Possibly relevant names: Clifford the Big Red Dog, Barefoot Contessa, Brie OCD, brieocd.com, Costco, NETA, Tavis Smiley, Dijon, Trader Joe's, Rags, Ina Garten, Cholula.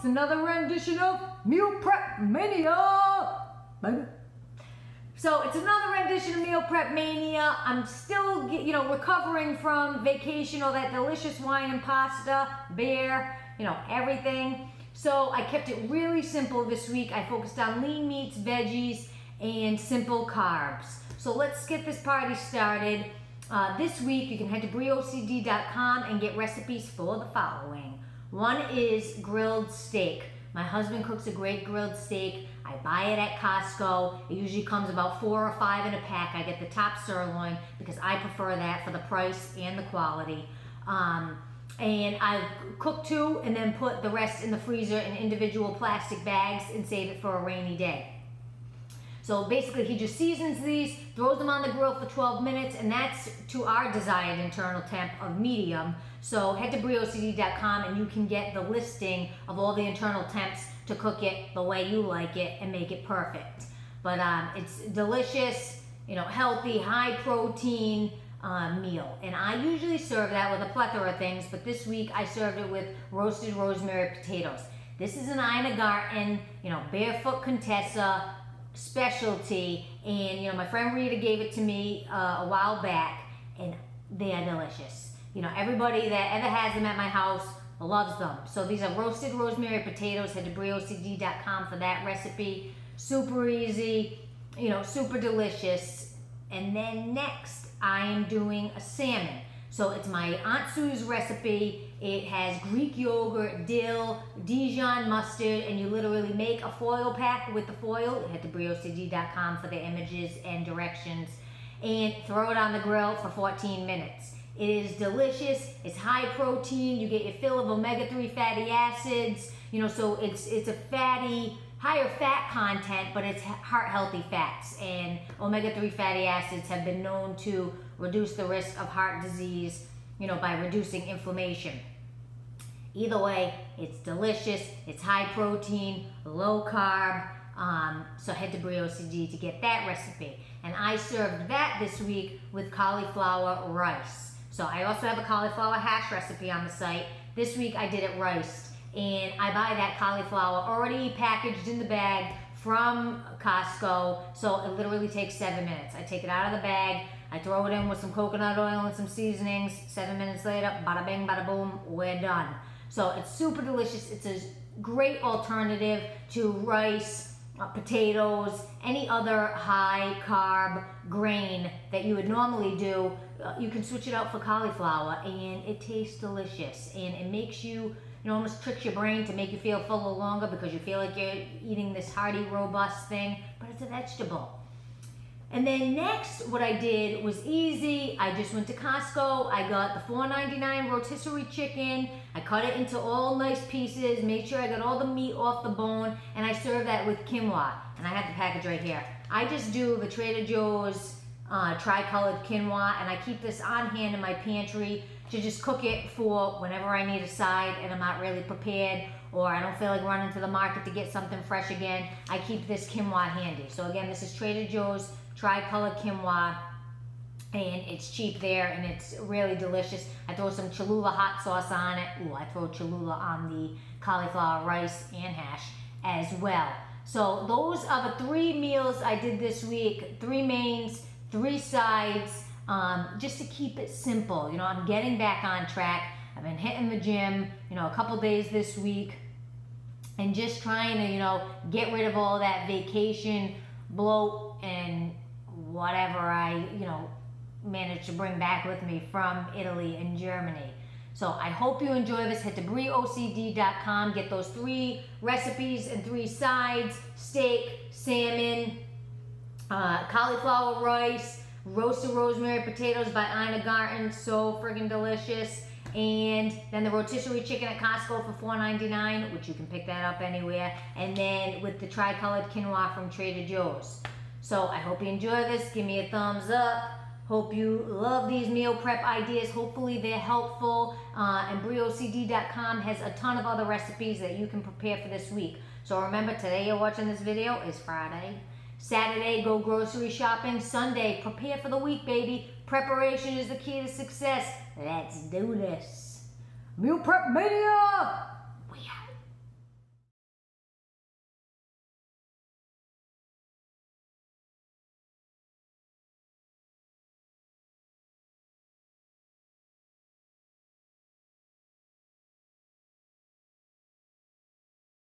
It's another rendition of Meal Prep Mania, baby. So it's another rendition of Meal Prep Mania. I'm still, you know, recovering from vacation, all that delicious wine and pasta, beer, you know, everything. So I kept it really simple this week. I focused on lean meats, veggies, and simple carbs. So let's get this party started. This week, you can head to brieocd.com and get recipes for the following. One is grilled steak. My husband cooks a great grilled steak. I buy it at Costco. It usually comes about 4 or 5 in a pack. I get the top sirloin because I prefer that for the price and the quality. And I cook 2 and then put the rest in the freezer in individual plastic bags and save it for a rainy day. So basically he just seasons these, throws them on the grill for 12 minutes, and that's to our desired internal temp of medium. So head to brieocd.com and you can get the listing of all the internal temps to cook it the way you like it and make it perfect. But it's delicious, you know, healthy, high protein meal. And I usually serve that with a plethora of things, but this week I served it with roasted rosemary potatoes. This is an Ina Garten, you know, Barefoot Contessa specialty, and you know, my friend Rita gave it to me a while back, and they are delicious. You know, everybody that ever has them at my house loves them. So these are roasted rosemary potatoes. Head to brieocd.com for that recipe. Super easy, you know, super delicious. And then next, I am doing a salmon. So it's my Aunt Sue's recipe. It has Greek yogurt, dill, Dijon mustard, and you literally make a foil pack with the foil. Head to brieocd.com for the images and directions, and throw it on the grill for 14 minutes. It is delicious. It's high protein. You get your fill of omega-3 fatty acids. You know, so it's a fatty, higher fat content, but it's heart-healthy fats. And omega-3 fatty acids have been known to reduce the risk of heart disease, you know, by reducing inflammation. Either way, it's delicious. It's high protein, low carb. So head to brieocd to get that recipe. And I served that this week with cauliflower rice. So I also have a cauliflower hash recipe on the site. This week I did it riced. And I buy that cauliflower already packaged in the bag from Costco. So it literally takes 7 minutes. I take it out of the bag. I throw it in with some coconut oil and some seasonings. 7 minutes later, bada bing, bada boom, we're done. So it's super delicious. It's a great alternative to rice, potatoes, any other high carb grain that you would normally do. You can switch it out for cauliflower, and it tastes delicious. And it makes you, you know, almost tricks your brain to make you feel fuller longer because you feel like you're eating this hearty, robust thing, but it's a vegetable. And then next, what I did was easy. I just went to Costco. I got the $4.99 rotisserie chicken. I cut it into all nice pieces, made sure I got all the meat off the bone, and I served that with quinoa. And I have the package right here. I just do the Trader Joe's tri-colored quinoa, and I keep this on hand in my pantry to just cook it for whenever I need a side and I'm not really prepared, or I don't feel like running to the market to get something fresh again. I keep this quinoa handy. So again, this is Trader Joe's tri-color quinoa, and it's cheap there, and it's really delicious. I throw some Cholula hot sauce on it. Ooh, I throw Cholula on the cauliflower rice and hash as well. So those are the 3 meals I did this week, 3 mains, 3 sides, just to keep it simple. You know, I'm getting back on track. I've been hitting the gym, you know, a couple days this week, and just trying to, you know, get rid of all that vacation bloat and whatever I, you know, managed to bring back with me from Italy and Germany. So I hope you enjoy this. Head to brieocd.com, get those 3 recipes and 3 sides: steak, salmon, cauliflower rice, roasted rosemary potatoes by Ina Garten, so friggin' delicious. And then the rotisserie chicken at Costco for $4.99, which you can pick that up anywhere. And then with the tri-colored quinoa from Trader Joe's. So I hope you enjoy this. Give me a thumbs up. Hope you love these meal prep ideas. Hopefully they're helpful. And brieocd.com has a ton of other recipes that you can prepare for this week. So remember, today you're watching this video is Friday. Saturday, go grocery shopping. Sunday, prepare for the week, baby. Preparation is the key to success. Let's do this. Meal Prep Mania!